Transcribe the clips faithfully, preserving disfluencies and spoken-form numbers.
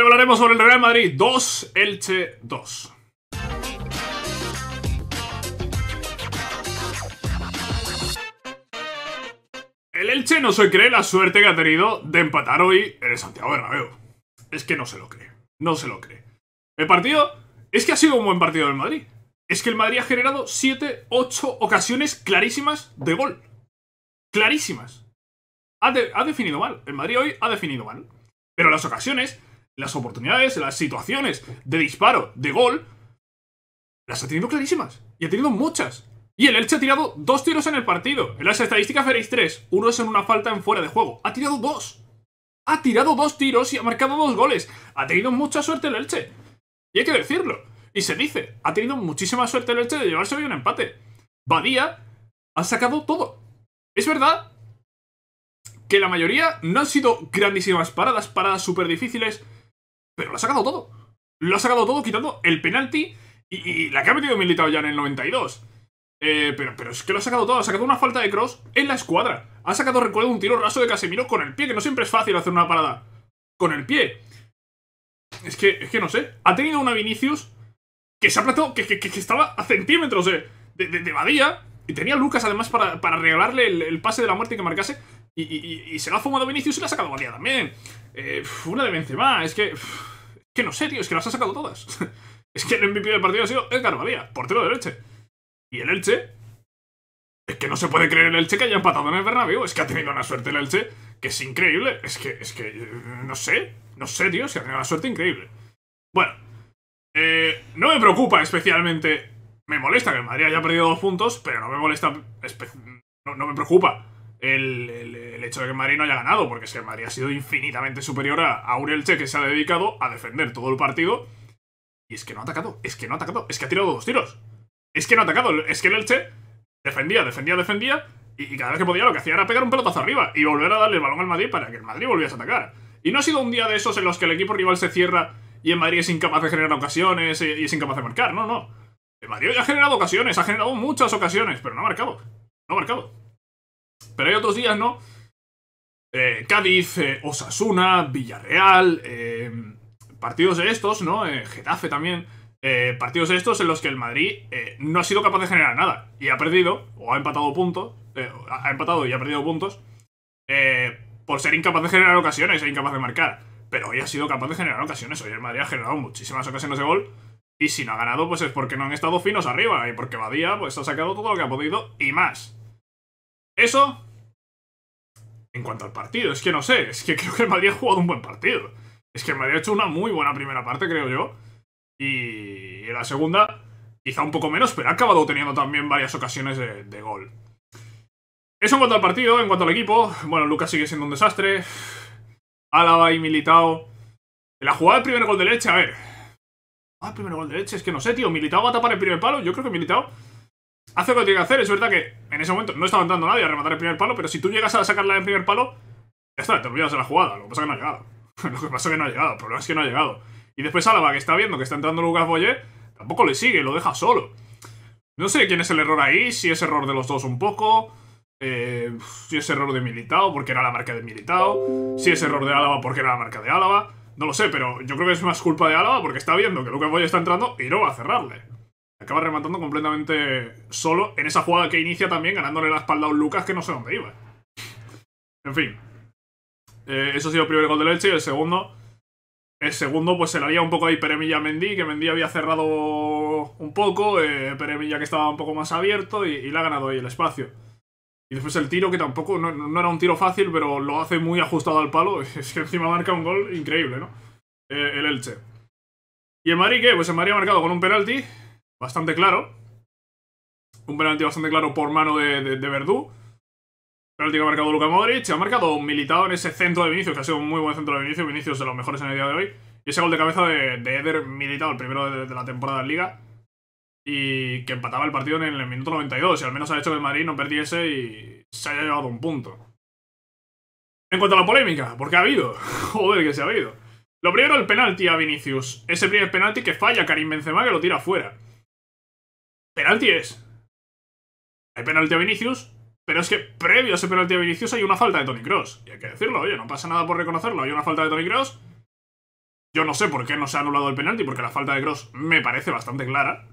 Hoy hablaremos sobre el Real Madrid dos, Elche dos. El Elche no se cree la suerte que ha tenido de empatar hoy en el Santiago Bernabéu. Es que no se lo cree, no se lo cree. El partido es que ha sido un buen partido del Madrid. Es que el Madrid ha generado siete, ocho ocasiones clarísimas de gol. Clarísimas. Ha, de, ha definido mal, el Madrid hoy ha definido mal. Pero las ocasiones, las oportunidades, las situaciones de disparo, de gol, las ha tenido clarísimas. Y ha tenido muchas. Y el Elche ha tirado dos tiros en el partido. En las estadísticas veréis tres. Uno es en una falta en fuera de juego. Ha tirado dos. Ha tirado dos tiros y ha marcado dos goles. Ha tenido mucha suerte el Elche. Y hay que decirlo. Y se dice. Ha tenido muchísima suerte el Elche de llevarse hoy un empate. Badía ha sacado todo. Es verdad que la mayoría no han sido grandísimas paradas, paradas súper difíciles, pero lo ha sacado todo. Lo ha sacado todo quitando el penalti y, y la que ha metido Militao ya en el noventa y dos. Eh, pero, pero es que lo ha sacado todo. Ha sacado una falta de Kroos en la escuadra. Ha sacado, recuerdo, un tiro raso de Casemiro con el pie, que no siempre es fácil hacer una parada con el pie. Es que, es que no sé. Ha tenido una Vinicius que se ha plantado, que, que, que estaba a centímetros de, de, de, de Badía. Y tenía Lucas, además, para, para regalarle el, el pase de la muerte que marcase. Y, y, y se la ha fumado Vinicius y la ha sacado Badía también. Eh, una de Benzema. Es que, es que no sé, tío. Es que las ha sacado todas. Es que el M V P del partido ha sido Edgar Badía, portero de Elche. Y el Elche, es que no se puede creer el Elche que haya empatado en el Bernabéu. Es que ha tenido una suerte el Elche que es increíble. Es que, es que, no sé, no sé, tío, es que ha tenido una suerte increíble. Bueno, eh, no me preocupa especialmente, me molesta que el Madrid haya perdido dos puntos, pero no me molesta, no, no me preocupa el, el, el hecho de que el Madrid no haya ganado, porque es que el Madrid ha sido infinitamente superior a, a un Elche que se ha dedicado a defender todo el partido. Y es que no ha atacado, es que no ha atacado, es que ha tirado dos tiros. Es que no ha atacado, es que el Elche defendía, defendía, defendía y, y cada vez que podía lo que hacía era pegar un pelotazo arriba y volver a darle el balón al Madrid para que el Madrid volviese a atacar. Y no ha sido un día de esos en los que el equipo rival se cierra y el Madrid es incapaz de generar ocasiones y, y es incapaz de marcar, no, no. El Madrid ya ha generado ocasiones, ha generado muchas ocasiones, pero no ha marcado, no ha marcado. Pero hay otros días, ¿no? Eh, Cádiz, eh, Osasuna, Villarreal, eh, partidos de estos, ¿no? Eh, Getafe también. Eh, partidos de estos en los que el Madrid eh, no ha sido capaz de generar nada y ha perdido, o ha empatado puntos, eh, ha empatado y ha perdido puntos eh, por ser incapaz de generar ocasiones e incapaz de marcar. Pero hoy ha sido capaz de generar ocasiones, hoy el Madrid ha generado muchísimas ocasiones de gol y si no ha ganado pues es porque no han estado finos arriba y porque Badía pues ha sacado todo lo que ha podido y más. Eso en cuanto al partido, es que no sé, es que creo que el Madrid ha jugado un buen partido. Es que el Madrid ha hecho una muy buena primera parte, creo yo. Y en la segunda, quizá un poco menos, pero ha acabado teniendo también varias ocasiones de, de gol. Eso en cuanto al partido, en cuanto al equipo. Bueno, Lucas sigue siendo un desastre. Álava y Militao. En la jugada del primer gol de Elche, a ver. Ah, el primer gol de Elche, es que no sé, tío. Militao va a tapar el primer palo. Yo creo que Militao hace lo que tiene que hacer. Es verdad que en ese momento no estaba entrando nadie a rematar el primer palo, pero si tú llegas a sacarla del primer palo, ya está, te olvidas de la jugada. Lo que pasa es que no ha llegado. Lo que pasa es que no ha llegado. El problema es que no ha llegado. Y después Álava, que está viendo que está entrando Lucas Boyé, tampoco le sigue, lo deja solo. No sé quién es el error ahí, si es error de los dos un poco, eh, si es error de Militao, porque era la marca de Militao, si es error de Álava, porque era la marca de Álava, no lo sé, pero yo creo que es más culpa de Álava, porque está viendo que Lucas Boyé está entrando y no va a cerrarle. Acaba rematando completamente solo en esa jugada que inicia también, ganándole la espalda a un Lucas que no sé dónde iba. En fin, eh, eso ha sido el primer gol del Elche y el segundo... El segundo, pues se le haría un poco ahí Pere Milla a Mendy, que Mendy había cerrado un poco, eh, Pere Milla que estaba un poco más abierto y, y le ha ganado ahí el espacio. Y después el tiro, que tampoco, no, no era un tiro fácil, pero lo hace muy ajustado al palo. Es que encima marca un gol increíble, ¿no? Eh, el Elche. ¿Y el Madrid qué? Pues el Madrid ha marcado con un penalti bastante claro. Un penalti bastante claro por mano de, de, de Verdú. Penalti que ha marcado Luka Modric, ha marcado Militao en ese centro de Vinicius, que ha sido un muy buen centro de Vinicius, Vinicius de los mejores en el día de hoy. Y ese gol de cabeza de, de Eder Militao, el primero de, de la temporada en Liga, y que empataba el partido en el minuto noventa y dos, y al menos ha hecho que el Madrid no perdiese y se haya llevado un punto. En cuanto a la polémica, ¿por qué ha habido? Joder, que se ha habido. Lo primero, el penalti a Vinicius, ese primer penalti que falla Karim Benzema, que lo tira fuera. Penalti es. Hay penalti a Vinicius... Pero es que previo a ese penalti de Vinicius hay una falta de Toni Kroos. Y hay que decirlo, oye, no pasa nada por reconocerlo. Hay una falta de Toni Kroos. Yo no sé por qué no se ha anulado el penalti, porque la falta de Kroos me parece bastante clara.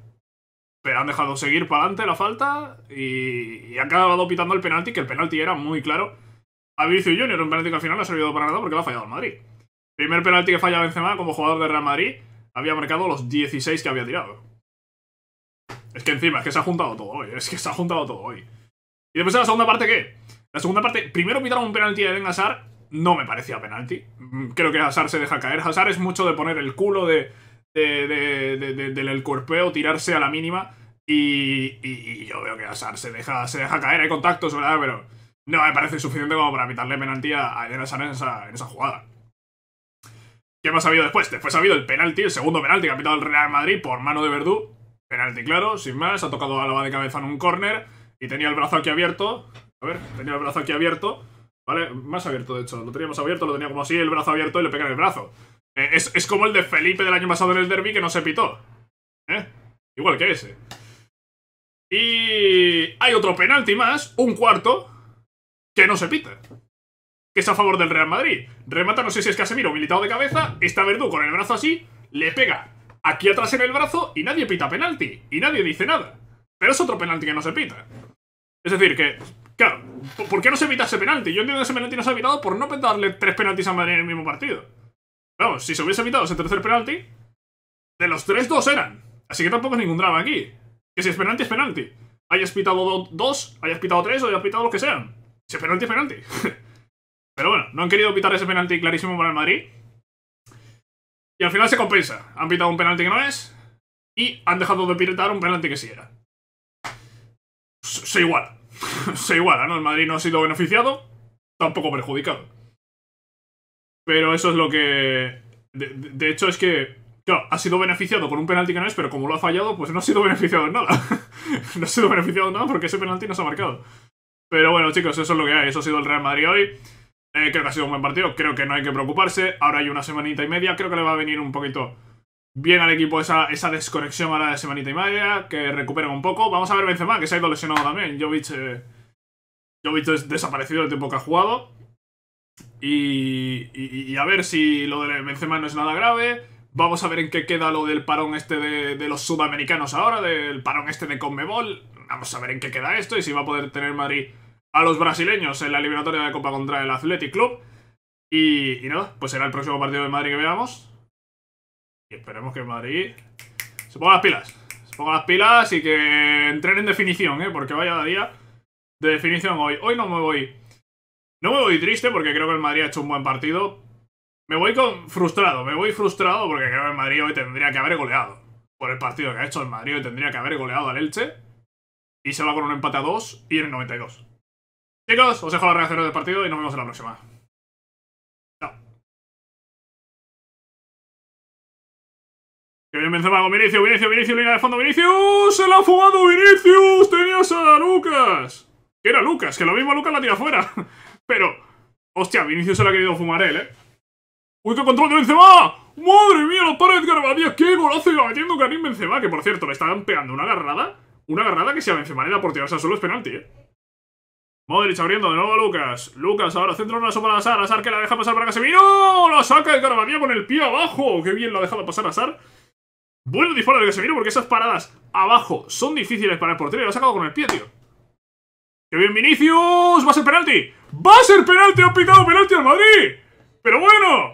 Pero han dejado seguir para adelante la falta y, y han acabado pitando el penalti, que el penalti era muy claro. A Vinicius Junior, un penalti que al final no ha servido para nada porque lo ha fallado el Madrid. Primer penalti que falla Benzema como jugador de Real Madrid, había marcado los dieciséis que había tirado. Es que encima, es que se ha juntado todo hoy, es que se ha juntado todo hoy. Y después de la segunda parte, ¿qué? La segunda parte, primero pitaron un penalti de Eden Hazard, no me parecía penalti. Creo que Hazard se deja caer. Hazard es mucho de poner el culo de... De, de, de, de, del cuerpeo, tirarse a la mínima y, y, y yo veo que Hazard se deja, se deja caer, hay contactos, ¿verdad? Pero no me parece suficiente como para pitarle penalti a Eden Hazard en esa, en esa jugada. ¿Qué más ha habido después? Después ha habido el penalti, el segundo penalti que ha pitado el Real Madrid por mano de Verdú. Penalti claro, sin más, ha tocado Alaba de cabeza en un córner y tenía el brazo aquí abierto. A ver, tenía el brazo aquí abierto, ¿vale? Más abierto, de hecho, lo teníamos abierto, lo tenía como así, el brazo abierto y le pega en el brazo. Eh, es, es como el de Felipe del año pasado en el derbi que no se pitó, ¿eh? Igual que ese. Y hay otro penalti más, un cuarto, que no se pita, que es a favor del Real Madrid. Remata, no sé si es Casemiro, Militao de cabeza, está Verdú con el brazo así, le pega aquí atrás en el brazo y nadie pita penalti, y nadie dice nada. Pero es otro penalti que no se pita. Es decir que, claro, ¿por qué no se pita ese penalti? Yo entiendo que ese penalti no se ha pitado por no darle tres penaltis a Madrid en el mismo partido. Vamos, si se hubiese evitado ese tercer penalti, de los tres, dos eran. Así que tampoco es ningún drama aquí. Que si es penalti, es penalti. Hayas pitado dos, hayas pitado tres, o hayas pitado los que sean. Si es penalti, es penalti. Pero bueno, no han querido pitar ese penalti clarísimo para el Madrid. Y al final se compensa. Han pitado un penalti que no es, y han dejado de pitar un penalti que sí era. Se iguala. Se iguala, ¿no? El Madrid no ha sido beneficiado, tampoco perjudicado. Pero eso es lo que... De, de, de hecho es que... Claro, ha sido beneficiado con un penalti que no es, pero como lo ha fallado, pues no ha sido beneficiado en nada. No ha sido beneficiado en nada porque ese penalti no se ha marcado. Pero bueno, chicos, eso es lo que hay. Eso ha sido el Real Madrid hoy. Eh, creo que ha sido un buen partido. Creo que no hay que preocuparse. Ahora hay una semanita y media. Creo que le va a venir un poquito bien al equipo esa, esa desconexión ahora de semanita y media. Que recuperen un poco. Vamos a ver Benzema, que se ha ido lesionado también. Jovic... Eh, Jovic es desaparecido el tiempo que ha jugado. Y, y, y a ver si lo de Benzema no es nada grave. Vamos a ver en qué queda lo del parón este de, de los sudamericanos ahora, del parón este de Conmebol. Vamos a ver en qué queda esto y si va a poder tener Madrid a los brasileños en la eliminatoria de Copa contra el Athletic Club. Y, y nada, pues será el próximo partido de Madrid que veamos. Y esperemos que Madrid se ponga las pilas. Se ponga las pilas y que entrenen definición, ¿eh? Porque vaya día de definición hoy. Hoy no me voy... No me voy triste porque creo que el Madrid ha hecho un buen partido. Me voy con frustrado, me voy frustrado porque creo que el Madrid hoy tendría que haber goleado. Por el partido que ha hecho el Madrid hoy tendría que haber goleado al Elche. Y se va con un empate a dos y en el noventa y dos. Chicos, os dejo las reacciones del partido y nos vemos en la próxima. Que bien Benzema con Vinicius, Vinicius, Vinicius, línea de fondo, Vinicius. ¡Se la ha fumado Vinicius! ¡Tenías a Lucas! Que era Lucas, que lo mismo Lucas la tira fuera. Pero, hostia, Vinicius se lo ha querido fumar él, ¿eh? ¡Uy, qué control de Benzema! ¡Madre mía, la para Edgar Badía! ¡Qué golazo iba metiendo Karim Benzema! Que, por cierto, le estaban pegando una agarrada. Una agarrada que si a Benzema le da por tirarse al suelo es penalti, ¿eh? Modric abriendo de nuevo a Lucas. Lucas ahora centra una sopa a Hazard. Hazard que la deja pasar para Casemiro. ¡La saca Edgar Badía con el pie abajo! ¡Qué bien la ha dejado pasar Hazard! Bueno, disparo de Casemiro porque esas paradas abajo son difíciles para el portero y la ha sacado con el pie, tío. ¡Qué bien Vinicius! ¡Va a ser penalti! ¡Va a ser penalti! ¡Ha pitado penalti al Madrid! ¡Pero bueno!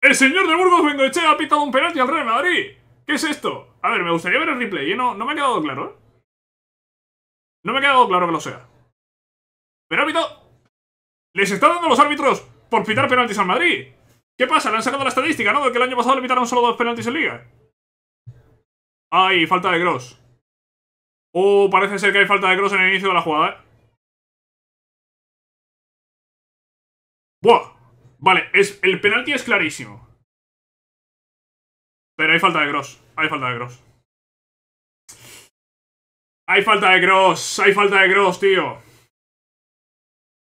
¡El señor de Burgos Bengoetxea ha pitado un penalti al Real Madrid! ¿Qué es esto? A ver, me gustaría ver el replay, ¿eh? No, no me ha quedado claro, ¿eh? No me ha quedado claro que lo sea. ¡Pero ha pitado! ¡Les está dando los árbitros por pitar penaltis al Madrid! ¿Qué pasa? Le han sacado la estadística, ¿no? De que el año pasado le pitaron solo dos penaltis en Liga. ¡Ay! Falta de Kroos. Oh, parece ser que hay falta de Kroos en el inicio de la jugada, ¿eh? ¡Buah! Vale, es, el penalti es clarísimo. Pero hay falta de Kroos. Hay falta de Kroos. Hay falta de Kroos. Hay falta de Kroos, tío.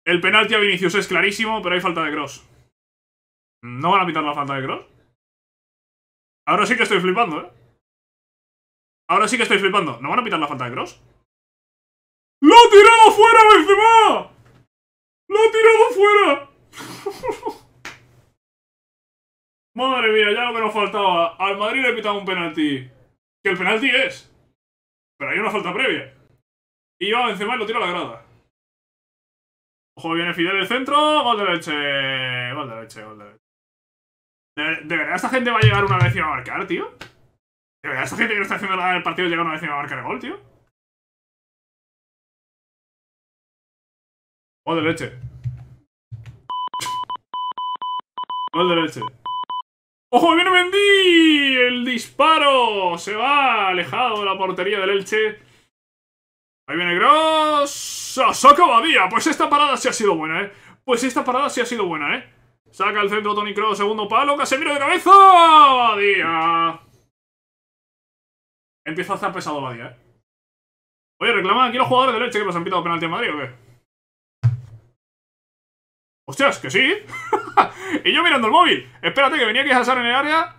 El penalti a Vinicius es clarísimo, pero hay falta de Kroos. ¿No van a pitar la falta de Kroos? Ahora sí que estoy flipando, ¿eh? Ahora sí que estoy flipando. ¿No van a pitar la falta de Kroos? ¡Lo ha tirado fuera, Benzema! ¡Lo ha tirado fuera! Madre mía, ya lo que nos faltaba. Al Madrid le pitan un penalti. Que el penalti es. Pero hay una falta previa. Y yo a Benzema y lo tiro a la grada. Ojo, viene Fidel el centro. Gol de Elche. Gol de Elche, gol de Elche. ¿De, de verdad esta gente va a llegar una vez y va a marcar, tío? ¿De verdad esta gente que no está haciendo nada en el partido llega una vez y va a marcar el gol, tío? Gol de Elche. Gol de Elche. ¡Ojo, viene Mendy! ¡El disparo! Se va alejado de la portería del Elche. Ahí viene Kroos. ¡Saca Badía! Pues esta parada sí ha sido buena, ¿eh? Pues esta parada sí ha sido buena, ¿eh? Saca el centro Toni Kroos, segundo palo. ¡Casemiro de cabeza! ¡Badía! Empieza a estar pesado Badía, ¿eh? Oye, reclaman aquí los jugadores del Elche que nos han pitado penalti en Madrid, ¿o qué? ¡Hostias, que sí! Y yo mirando el móvil. Espérate, que venía aquí Hazard en el área.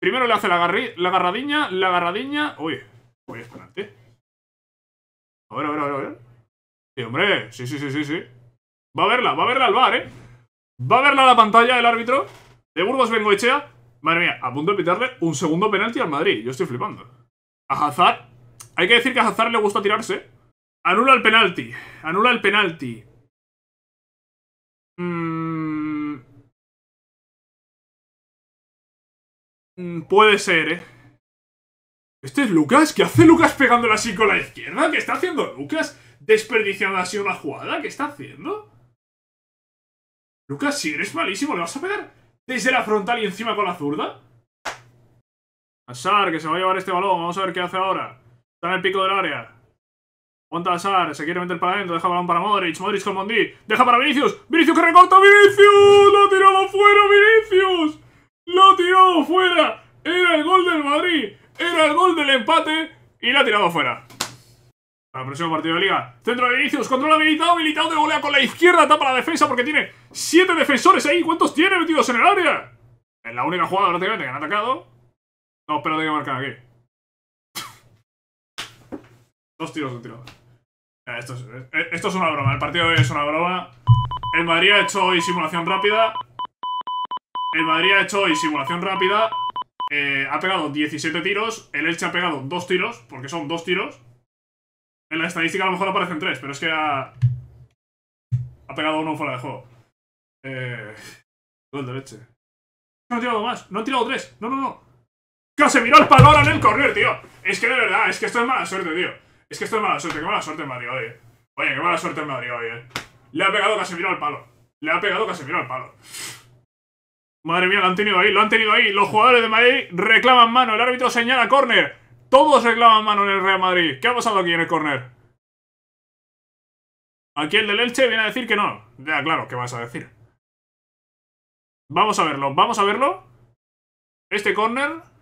Primero le hace la, la agarradiña, la agarradiña... Uy, uy, espérate. A ver, a ver, a ver, a ver. Sí, hombre, sí, sí, sí, sí, sí. Va a verla, va a verla al V A R, ¿eh? Va a verla a la pantalla el árbitro de Burgos Bengoetxea. Madre mía, a punto de pitarle un segundo penalti al Madrid. Yo estoy flipando. A Hazard... Hay que decir que a Hazard le gusta tirarse. Anula el penalti. Anula el penalti. Mm. Mm, puede ser, ¿eh? Este es Lucas. ¿Qué hace Lucas pegándole así con la izquierda? ¿Qué está haciendo Lucas? ¿Desperdiciando así una jugada? ¿Qué está haciendo? Lucas, si eres malísimo, ¿le vas a pegar desde la frontal y encima con la zurda? Hazard, que se va a llevar este balón. Vamos a ver qué hace ahora. Está en el pico del área. Aguanta Hazard, se quiere meter para adentro, deja balón para Modric, Modric con Mendy, deja para Vinicius, Vinicius que recorta, Vinicius, lo tiró fuera, Vinicius, lo tiró fuera, era el gol del Madrid, era el gol del empate y la ha tirado fuera. Para el próximo partido de Liga, centro de Vinicius, controla Militao, Militao de volea con la izquierda, tapa la defensa porque tiene siete defensores ahí, ¿cuántos tiene metidos en el área? Es la única jugada prácticamente que han atacado, no, espérate que marcan aquí. Dos tiros, un tiro. Esto es, esto es una broma, el partido de hoy es una broma. El Madrid ha hecho hoy simulación rápida. El Madrid ha hecho hoy simulación rápida. Eh, ha pegado diecisiete tiros. El Elche ha pegado dos tiros, porque son dos tiros. En la estadística a lo mejor aparecen tres, pero es que ha, ha pegado uno fuera de juego. Eh, gol de Elche. No ha tirado más, no ha tirado tres. No, no, no. Casemiro al palo ahora en el córner, tío. Es que de verdad, es que esto es mala suerte, tío. Es que esto es mala suerte, qué mala suerte en Madrid hoy, eh. Oye, qué mala suerte en Madrid hoy, eh. Le ha pegado Casemiro al palo. Le ha pegado Casemiro al palo. Madre mía, lo han tenido ahí, lo han tenido ahí. Los jugadores de Madrid reclaman mano. El árbitro señala córner. Todos reclaman mano en el Real Madrid. ¿Qué ha pasado aquí en el córner? Aquí el del Elche viene a decir que no. Ya, claro, ¿qué vas a decir? Vamos a verlo, vamos a verlo. Este córner...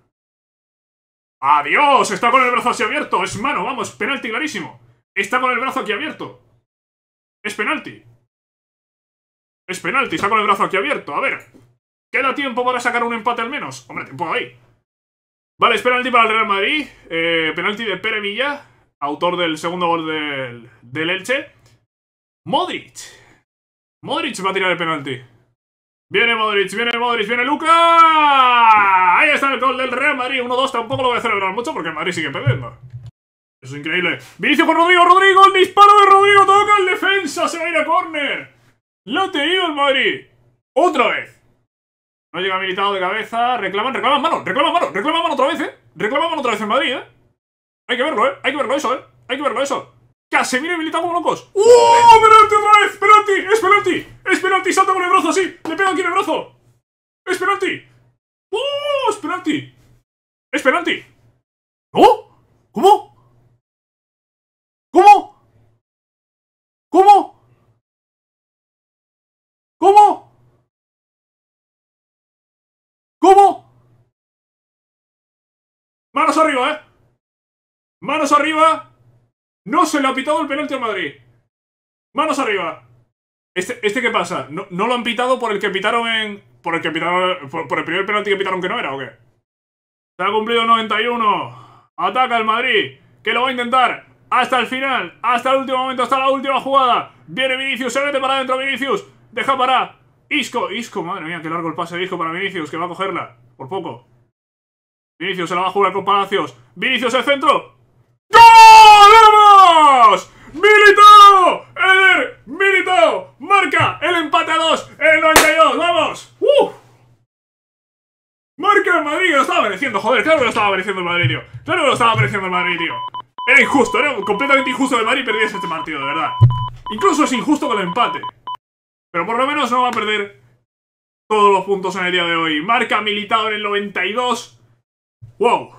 ¡Adiós! Está con el brazo así abierto. Es mano, vamos, penalti clarísimo. Está con el brazo aquí abierto. Es penalti. Es penalti, está con el brazo aquí abierto. A ver, ¿queda tiempo para sacar un empate al menos? Hombre, tiempo ahí. Vale, es penalti para el Real Madrid. eh, Penalti de Pere Milla, autor del segundo gol del, del Elche. Modric Modric va a tirar el penalti. Viene Modric, viene Modric, viene Luka. Ahí está el gol del Real Madrid. uno dos, tampoco lo voy a celebrar mucho porque el Madrid sigue perdiendo. Eso es increíble. Vinicius por Rodrygo, Rodrygo, el disparo de Rodrygo. Toca el defensa, se va a ir a córner. Lo ha tenido el Madrid. Otra vez. No llega Militao de cabeza. Reclaman, reclaman mano, reclaman mano, reclaman mano otra vez, eh. Reclaman mano otra vez en Madrid, eh. Hay que verlo, eh. Hay que verlo eso, eh. Hay que verlo eso. Casemiro y Militao como locos. ¡Uh! ¡Penalti otra vez! ¡Penalti! ¡Es penalti! ¡Es penalti! ¡Salta con el brazo así! ¡Le pego aquí en el brazo! ¡Es penalti! ¡Uh! ¡Es penalti! ¡Es penalti! ¿No? ¿Cómo? ¿Cómo? ¿Cómo? ¿Cómo? ¿Cómo? Manos arriba, ¿eh? Manos arriba. No se le ha pitado el penalti al Madrid. Manos arriba. Este, este ¿qué pasa? No, no lo han pitado por el que pitaron en... Por el que pitaron... Por, por el primer penalti que pitaron que no era, ¿o qué? Se ha cumplido noventa y uno. Ataca el Madrid, que lo va a intentar hasta el final, hasta el último momento, hasta la última jugada. Viene Vinicius, se mete para adentro Vinicius. Deja para Isco, Isco, madre mía, qué largo el pase de Isco para Vinicius, que va a cogerla, por poco. Vinicius se la va a jugar con Palacios. Vinicius el centro. ¡Gol! ¡Vamos! ¡Militao! ¡Eder! ¡Militao! ¡Marca! ¡El empate a dos! ¡El noventa y dos! ¡Vamos! ¡Uf! ¡Marca el Madrid! ¡Lo estaba mereciendo! ¡Joder! ¡Claro que lo estaba mereciendo el Madrid, tío! ¡Claro que lo estaba mereciendo el Madrid, tío! Era injusto, era completamente injusto del Madrid perdiese este partido, de verdad. Incluso es injusto con el empate. Pero por lo menos no va a perder todos los puntos en el día de hoy. Marca Militao en el noventa y dos. ¡Wow!